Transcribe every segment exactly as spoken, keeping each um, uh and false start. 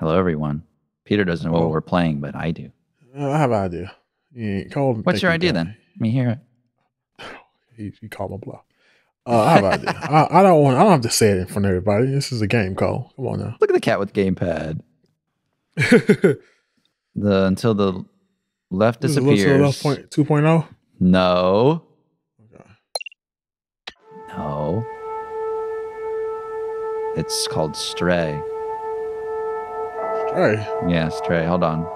Hello, everyone. Peter doesn't know oh. what we're playing, but I do. Uh, I have an idea. You ain't called. What's your idea down. then? Let me hear it. You, you call my bluff. Uh, I have an idea. I, I don't want. I don't have to say it in front of everybody. This is a game call. Come on now. Look at the cat with gamepad. the until the left disappears. two point oh. No. Okay. No. It's called Stray. Stray. Yeah, Stray. Hold on.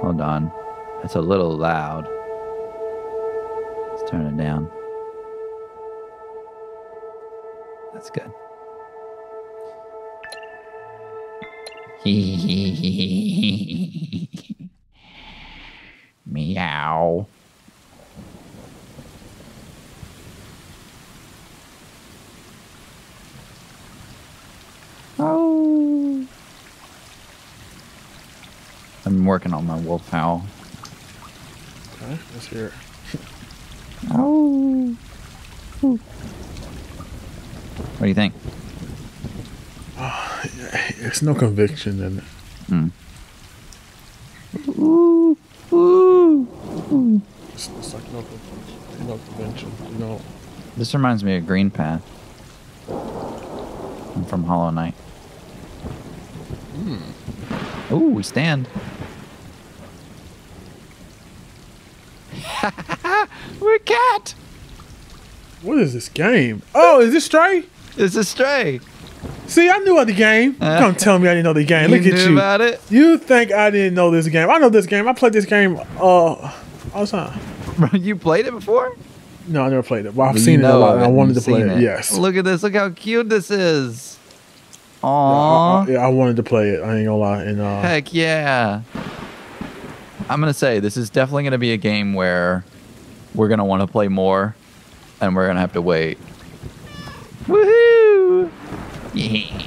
Hold on. That's a little loud. Let's turn it down. That's good. Meow. Oh. I'm working on my wolf howl. Okay, let's hear it. Oh. Ooh. What do you think? Oh, it's no conviction in it. Mm. Ooh, ooh, ooh. It's, it's like no, no convention, no. This reminds me of Green Path. I'm from Hollow Knight. Mm. Ooh, stand. We're a cat. What is this game? Oh, is this Stray? It's a Stray. See, I knew about the game. Uh, Don't tell me I didn't know the game. You Look at knew you. About it? You think I didn't know this game? I know this game. I played this game uh, all the time. You played it before? No, I never played it. But I've you seen it a lot. And I wanted to play it. it. Yes. Look at this. Look how cute this is. Aww. Yeah, I, I, yeah, I wanted to play it. I ain't gonna lie. And uh, heck yeah. I'm gonna say this is definitely gonna be a game where we're gonna want to play more, and we're gonna have to wait. Woohoo! Yeah.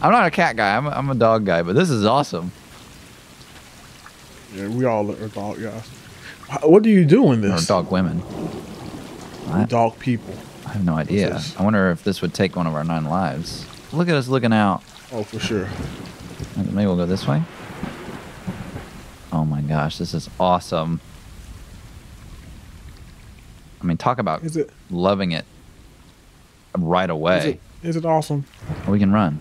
I'm not a cat guy. I'm a, I'm a dog guy, but this is awesome. Yeah, we all are dog guys. What do you do in this? Or dog women. What? Dog people. I have no idea. I wonder if this would take one of our nine lives. Look at us looking out. Oh, for sure. Maybe we'll go this way. Oh my gosh, this is awesome. I mean, talk about is it, loving it right away. Is it, is it awesome? We can run.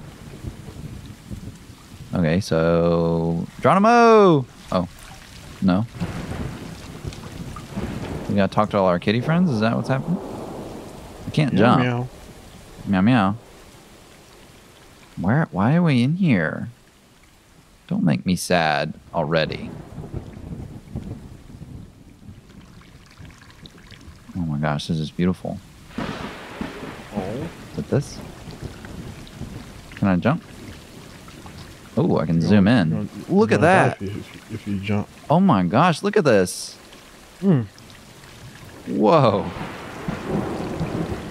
Okay, so... Geronimo! Oh, no. We gotta talk to all our kitty friends? Is that what's happening? I can't meow, jump. Meow. Meow, meow. Where, why are we in here? Don't make me sad already. Oh my gosh, this is beautiful. Oh. With this? Can I jump? Oh, I can you zoom want, in. Want, look at that. If, if you jump. Oh my gosh, look at this. Mm. Whoa.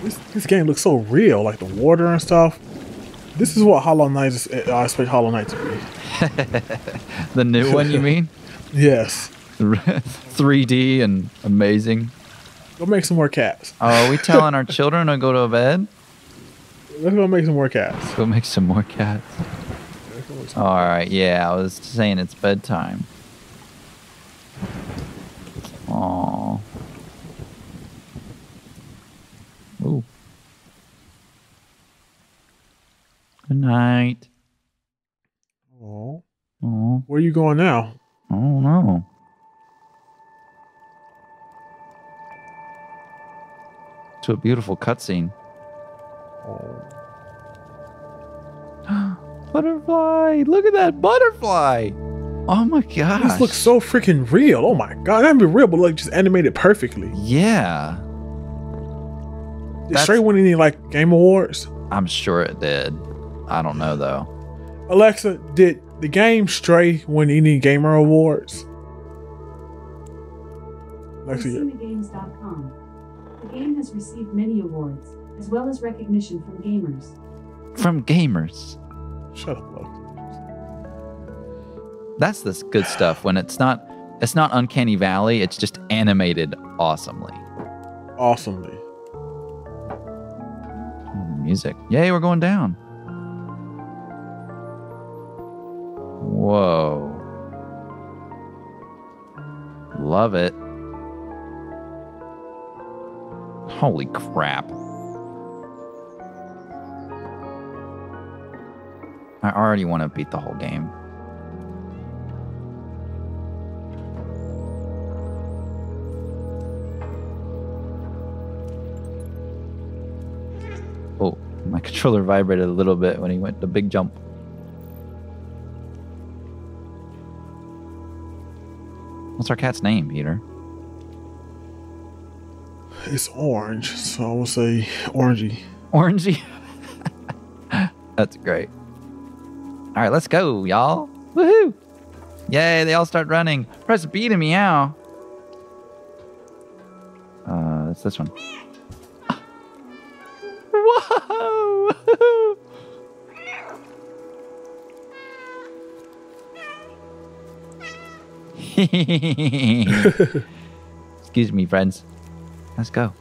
This, this game looks so real, like the water and stuff. This is what Hollow Knight is, uh, I expect Hollow Knight to be. The new one, you mean? Yes. three D and amazing. Go make some more cats. Oh, are we telling our children to go to bed? Let's go make some more cats. Go make some more cats. All right, yeah, I was saying it's bedtime. Aw. Ooh. Good night. Oh. Oh. Where are you going now? I don't know. To a beautiful cutscene. Oh. Butterfly! Look at that butterfly! Oh my gosh. This looks so freaking real. Oh my god. That'd be real, but like just animated perfectly. Yeah. Did Stray win any like game awards? I'm sure it did. I don't know though. Alexa, did the game Stray win any gamer awards? Alexa. The game has received many awards, as well as recognition from gamers. From gamers? Shut up. That's the good stuff when it's not it's not Uncanny Valley, it's just animated awesomely. Awesomely. Music. Yay, we're going down. Whoa. Love it. Holy crap. I already want to beat the whole game. Oh, my controller vibrated a little bit when he went the big jump. What's our cat's name, Peter? It's orange, so I will say orangey. Orangey? That's great. All right, let's go, y'all. Woohoo! Yay, they all start running. Press B to meow. Uh, that's this one. Whoa! Excuse me, friends. Let's go.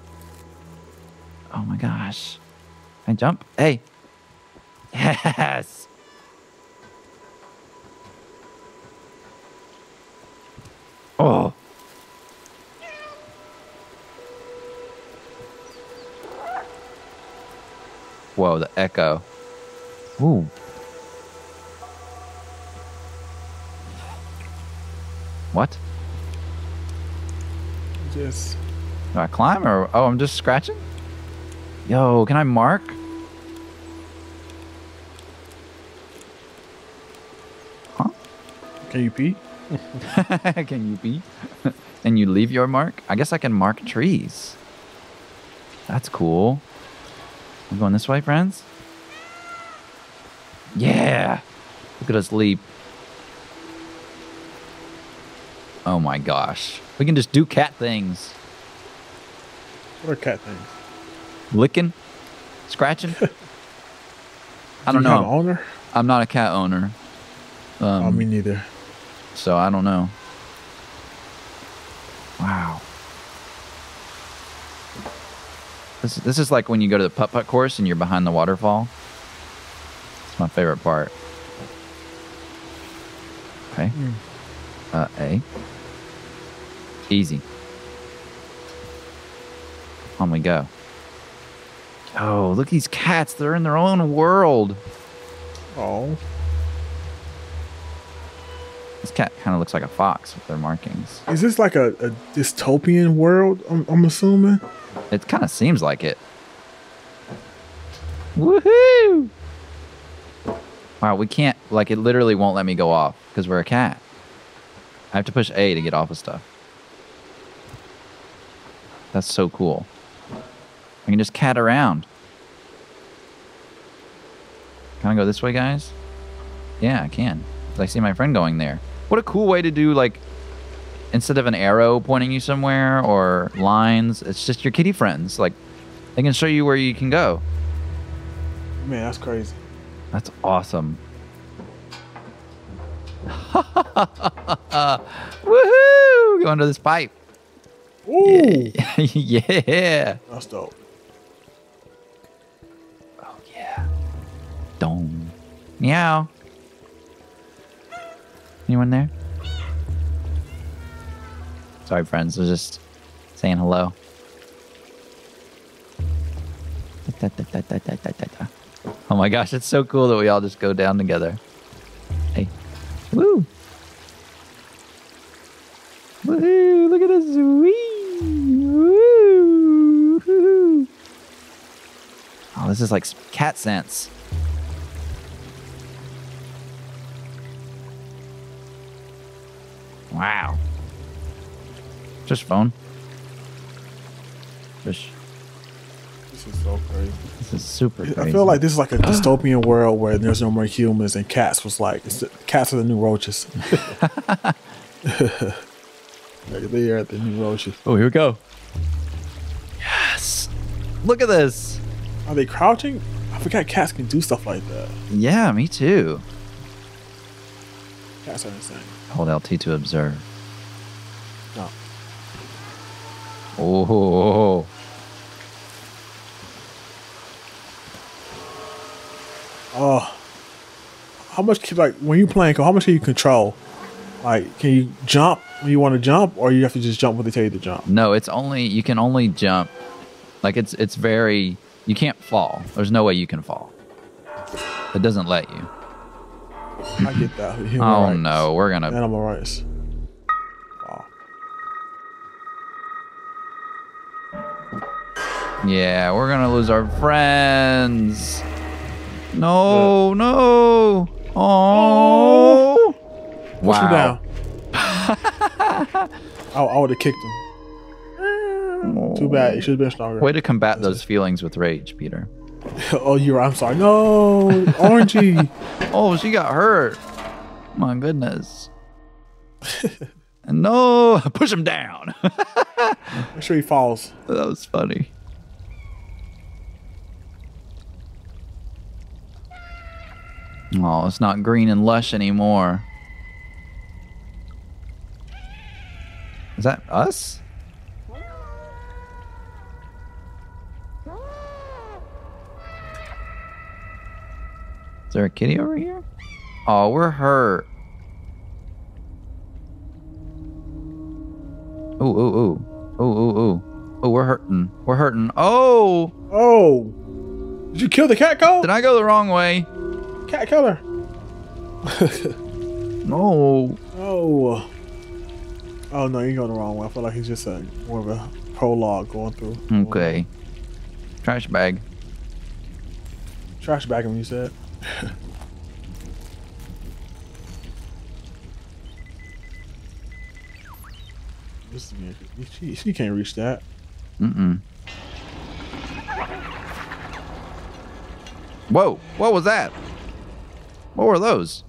Oh my gosh. Can I jump? Hey. Yes! Oh. Whoa, the echo. Ooh. What? Yes. Do I climb or... Oh, I'm just scratching? Yo, can I mark? Huh? Can you pee? Can you pee? And you leave your mark? I guess I can mark trees. That's cool. I'm going this way, friends? Yeah! Look at us leap. Oh my gosh. We can just do cat things. What are cat things? Licking? Scratching? I don't know. You're not an owner? I'm not a cat owner. Um, oh, me neither. So I don't know. Wow. This, this is like when you go to the putt-putt course and you're behind the waterfall. It's my favorite part. Okay. Mm. Uh, A. Easy. On we go. Oh, look at these cats. They're in their own world. Oh. This cat kind of looks like a fox with their markings. Is this like a, a dystopian world, I'm, I'm assuming? It kind of seems like it. Woohoo! Wow, we can't, like, it literally won't let me go off because we're a cat. I have to push A to get off of stuff. That's so cool. I can just cat around. Can I go this way, guys? Yeah, I can. I see my friend going there. What a cool way to do, like, instead of an arrow pointing you somewhere or lines, it's just your kitty friends. Like, they can show you where you can go. Man, that's crazy. That's awesome. Woohoo! Go under this pipe. Ooh. Yeah. Yeah. That's dope. Oh, yeah. Dong. Meow. Anyone there? Sorry, friends. I was just saying hello. Da, da, da, da, da, da, da, da. Oh my gosh, it's so cool that we all just go down together. Hey. Woo! Woohoo! Look at us! Wee! Woo! Woo-hoo. Oh, this is like cat sense. Wow. Just phone. Just. This is so crazy. This is super crazy. I feel like this is like a dystopian world where there's no more humans and cats was like, it's the, cats are the new roaches. Like they are the new roaches. Oh, here we go. Yes. Look at this. Are they crouching? I forgot cats can do stuff like that. Yeah, me too. Cats are insane. Hold L T to observe. No. Oh. Oh. how much, like when you're playing, how much can you control? Like, can you jump when you want to jump, or you have to just jump when they tell you to jump? No, it's only, you can only jump. Like it's it's very, you can't fall. There's no way you can fall. It doesn't let you. I get that. Human oh rights. No, we're gonna animal rights. Wow. Yeah, we're gonna lose our friends. No, yeah. no. Oh. Push wow. him down. I, I would have kicked him. Oh. Too bad. You should have been stronger. Way to combat That's those it. feelings with rage, Peter. Oh, you're right. I'm sorry. No, Orangey. Oh, she got hurt. My goodness. And no, push him down. Make sure he falls. That was funny. Oh, it's not green and lush anymore. Is that us? Is there a kitty over here? Oh, we're hurt. Ooh, ooh, ooh. Ooh, ooh, ooh. Oh, we're hurting. We're hurting. Oh! Oh! Did you kill the cat call? Did I go the wrong way? Cat killer. No. Oh. Oh, no, you're going the wrong way. I feel like he's just a, more of a prologue going through. Okay. Trash bag. Trash bag him, you said. This man, she, she can't reach that. Mm-mm. Whoa! What was that? What were those?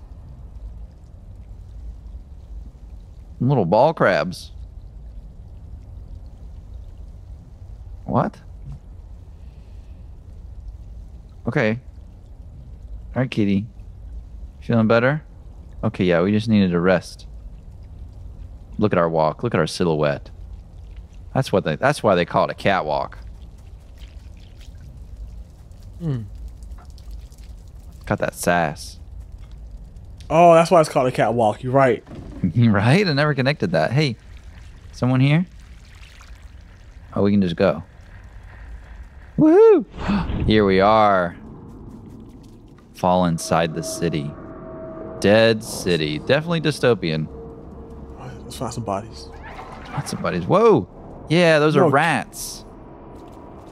Little ball crabs. What? Okay. All right, kitty. Feeling better? Okay, yeah, we just needed to rest. Look at our walk. Look at our silhouette. That's what they, that's why they call it a catwalk. Mm. Got that sass. Oh, that's why it's called a catwalk. You're right. You're right? I never connected that. Hey, someone here? Oh, we can just go. Woohoo! Here we are. Fall inside the city. Dead city. Definitely dystopian. Let's find some bodies. Find some bodies. Whoa! Yeah, those no, are rats.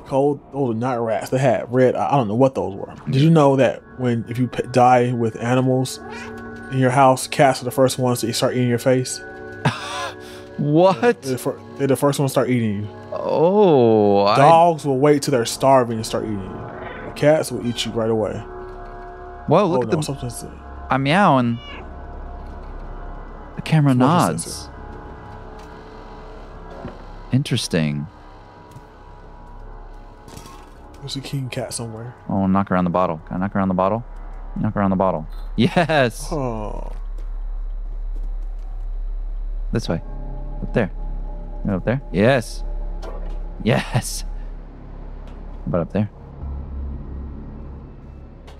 Cold. Those are not rats. They had red eye. I don't know what those were. Did you know that when if you die with animals in your house, cats are the first ones to start eating your face? What? They're, they're, the fir they're the first ones to start eating you. Oh. Dogs I... will wait till they're starving and start eating you. Cats will eat you right away. Whoa, look oh, at no, the... I'm meowing. The camera Fortune nods. Sensor. Interesting. There's a king cat somewhere. Oh, knock around the bottle. Can I knock around the bottle? Knock around the bottle. Yes! Oh. This way. Up there. Right up there. Yes! Yes! How about up there?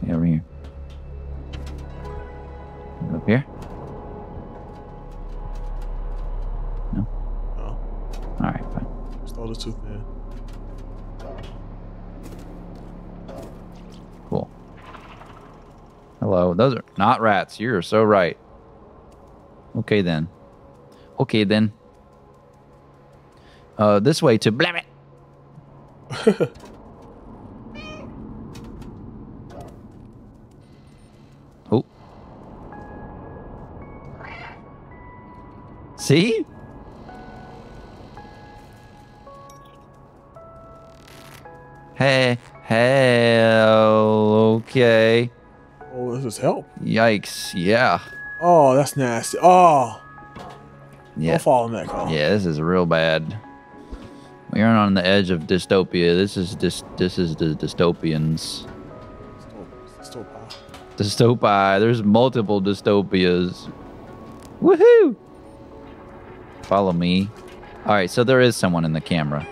Okay, over here. Up here? No? No. Alright, fine. Just throw the tooth there. Cool. Hello. Those are not rats. You're so right. Okay, then. Okay, then. Uh, this way to... Blam it! See? Hey, hey, okay. Oh, this is help. Yikes, yeah. Oh, that's nasty. Oh. Yeah. Don't fall in that call. Yeah, this is real bad. We aren't on the edge of dystopia. This is this this is the dystopians. Dystopia. Dystopia. There's multiple dystopias. Woohoo! Follow me. All right, so there is someone in the camera.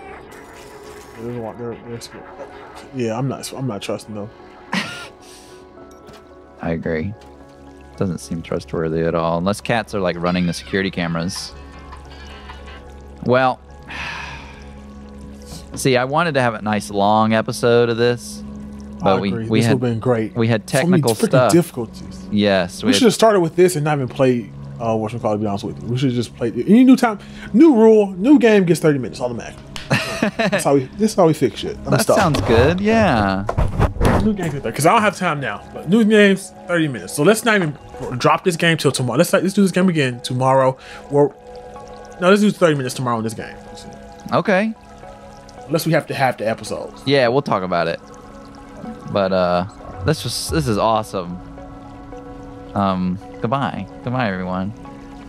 Yeah, I'm not. I'm not trusting them. I agree. Doesn't seem trustworthy at all. Unless cats are like running the security cameras. Well, see, I wanted to have a nice long episode of this, but we we this had been great. We had technical so stuff. Difficulties. Yes, we, we should have started with this and not even played. Uh, what should we call it? To be honest with you, we should just play. Any new time, new rule, new game gets thirty minutes automatically. That's how we. This is how we fix shit. I'm that stuck. Sounds good. Yeah. New games because I don't have time now. But new games, thirty minutes. So let's not even drop this game till tomorrow. Let's let's do this game again tomorrow. Or no, let's do thirty minutes tomorrow on this game. Okay. Unless we have to have the episodes. Yeah, we'll talk about it. But uh, let's just. This is awesome. Um. Goodbye. Goodbye, everyone.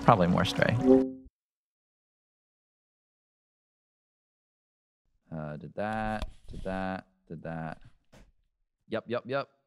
Probably more Stray. Uh, did that. Did that. Did that. Yep, yep, yep.